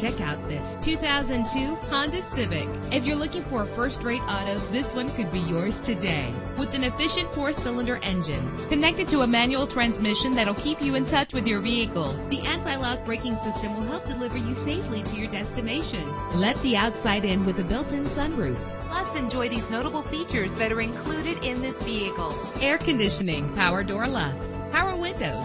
check out this 2002 Honda Civic. If you're looking for a first-rate auto, this one could be yours today. With an efficient 4-cylinder engine connected to a manual transmission that'll keep you in touch with your vehicle, the anti-lock braking system will help deliver you safely to your destination. Let the outside in with a built-in sunroof. Plus, enjoy these notable features that are included in this vehicle: air conditioning, power door locks, power windows,